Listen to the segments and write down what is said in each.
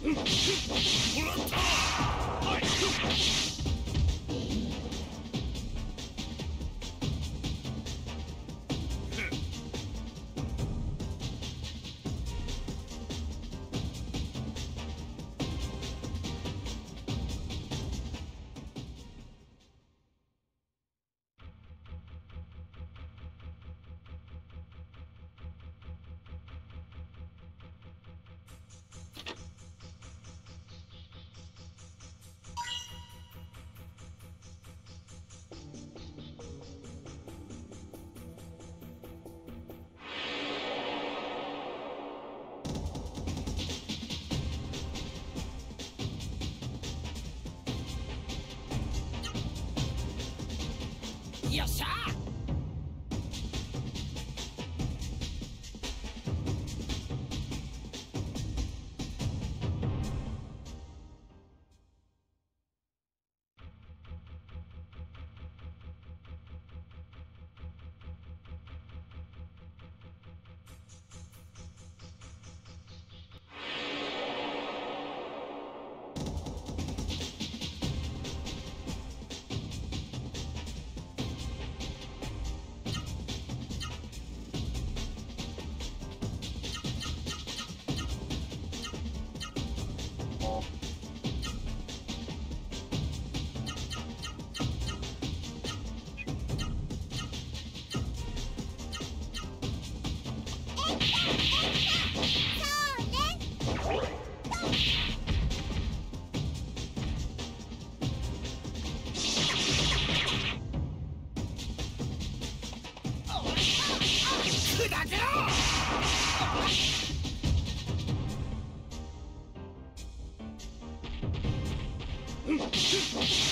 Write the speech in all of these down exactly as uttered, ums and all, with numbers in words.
Yes, sir!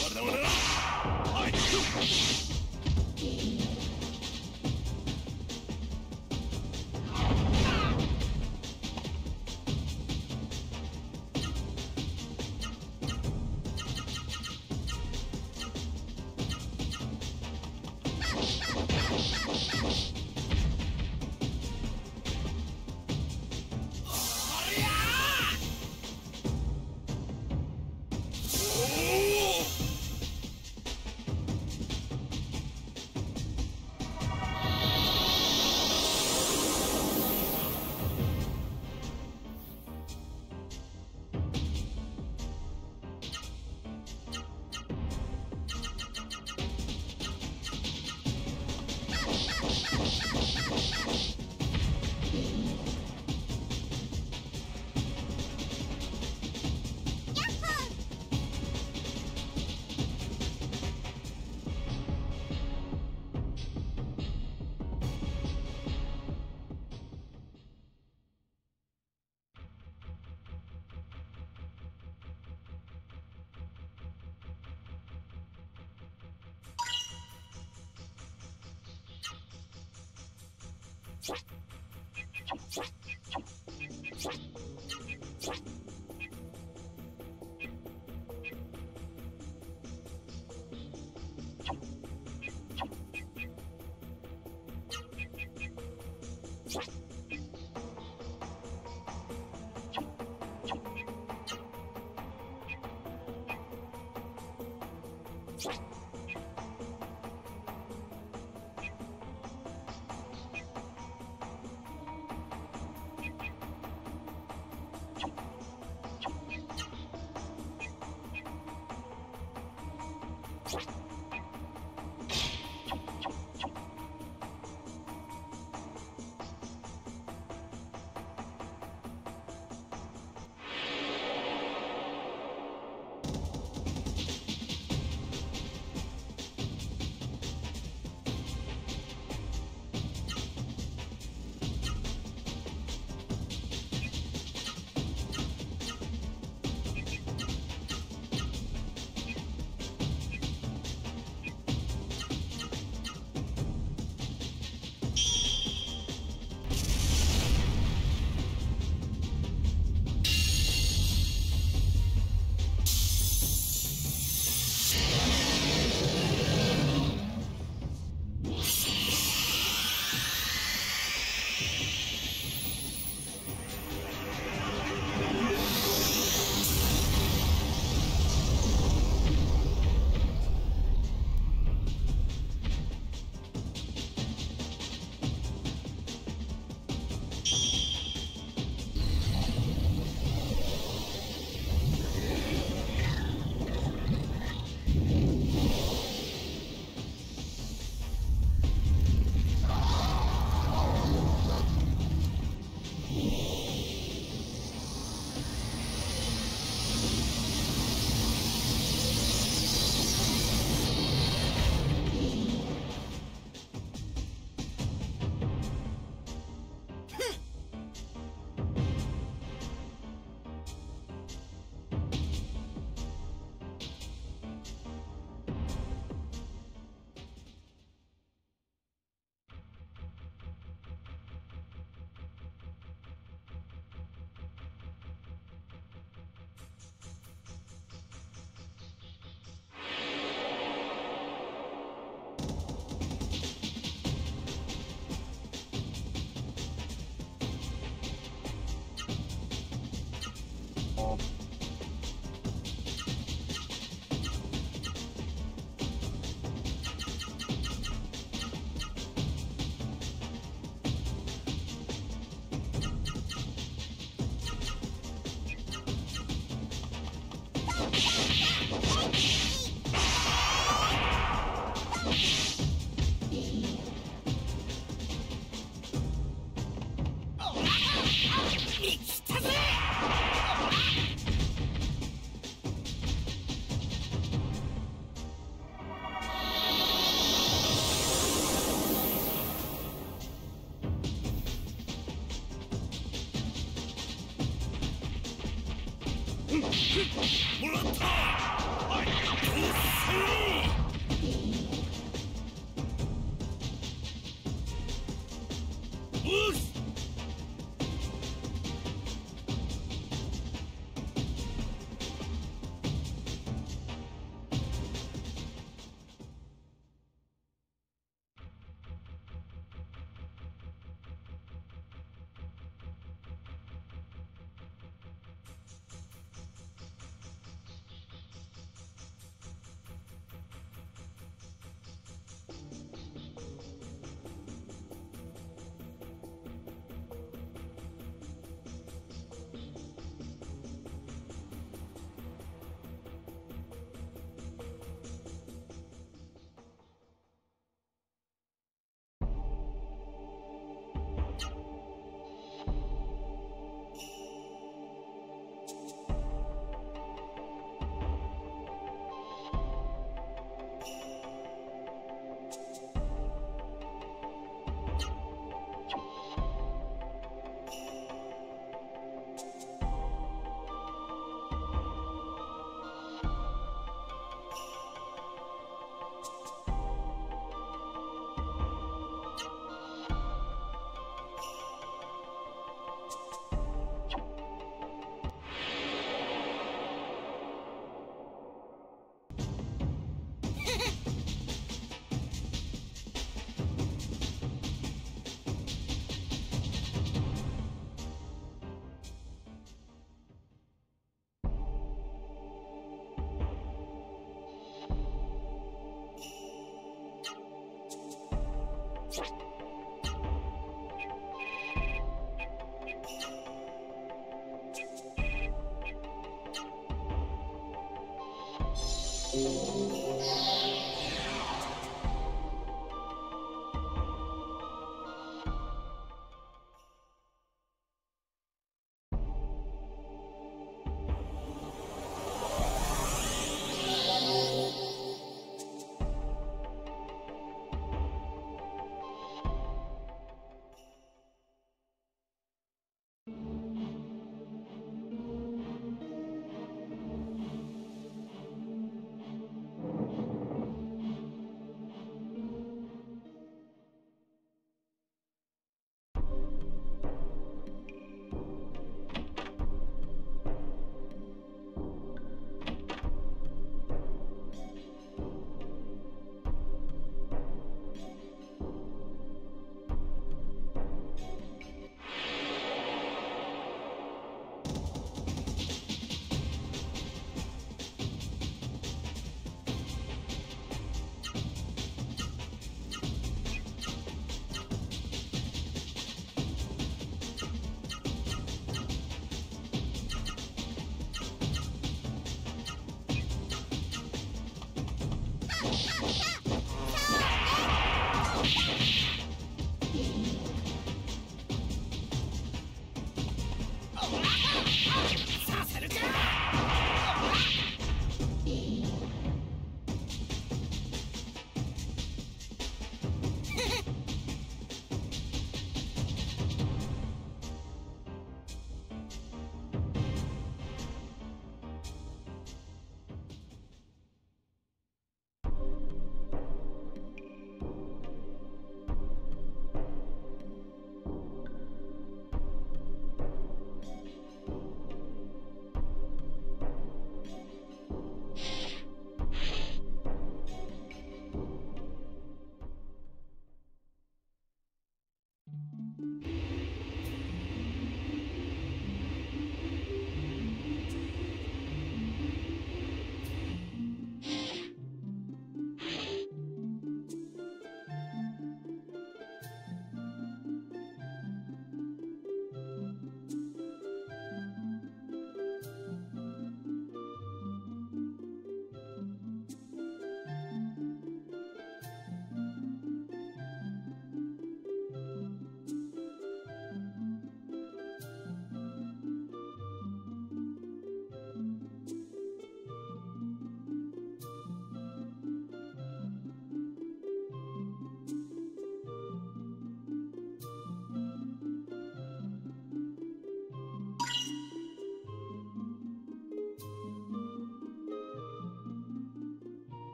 What? What? What? What?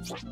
What?